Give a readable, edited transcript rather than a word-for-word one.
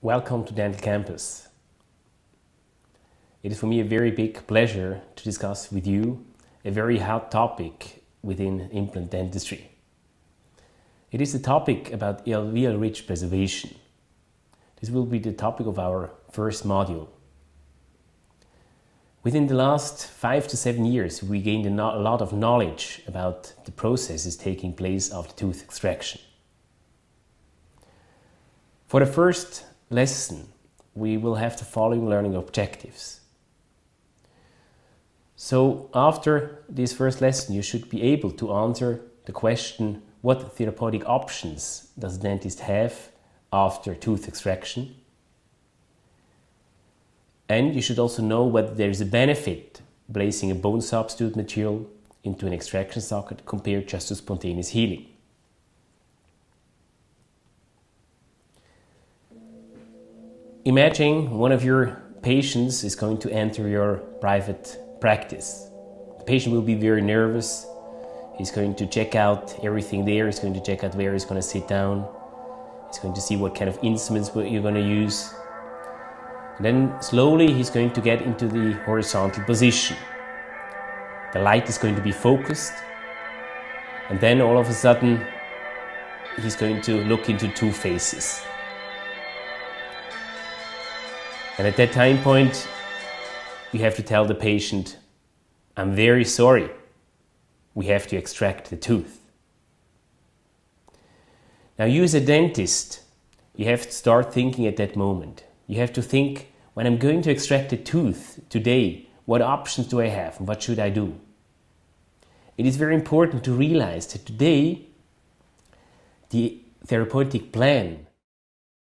Welcome to Dental Campus. It is for me a very big pleasure to discuss with you a very hot topic within implant dentistry. It is a topic about alveolar ridge preservation. This will be the topic of our first module. Within the last 5 to 7 years, we gained a lot of knowledge about the processes taking place after tooth extraction. For the first lesson, we will have the following learning objectives. So after this first lesson, you should be able to answer the question, what therapeutic options does a dentist have after tooth extraction? And you should also know whether there is a benefit placing a bone substitute material into an extraction socket compared just to spontaneous healing. Imagine one of your patients is going to enter your private practice. The patient will be very nervous. He's going to check out everything there. He's going to check out where he's going to sit down. He's going to see what kind of instruments you're going to use. And then slowly he's going to get into the horizontal position. The light is going to be focused. And then all of a sudden, he's going to look into two faces. And at that time point, you have to tell the patient, I'm very sorry, we have to extract the tooth. Now you as a dentist, you have to start thinking at that moment. You have to think, when I'm going to extract a tooth today, what options do I have and what should I do? It is very important to realize that today, the therapeutic plan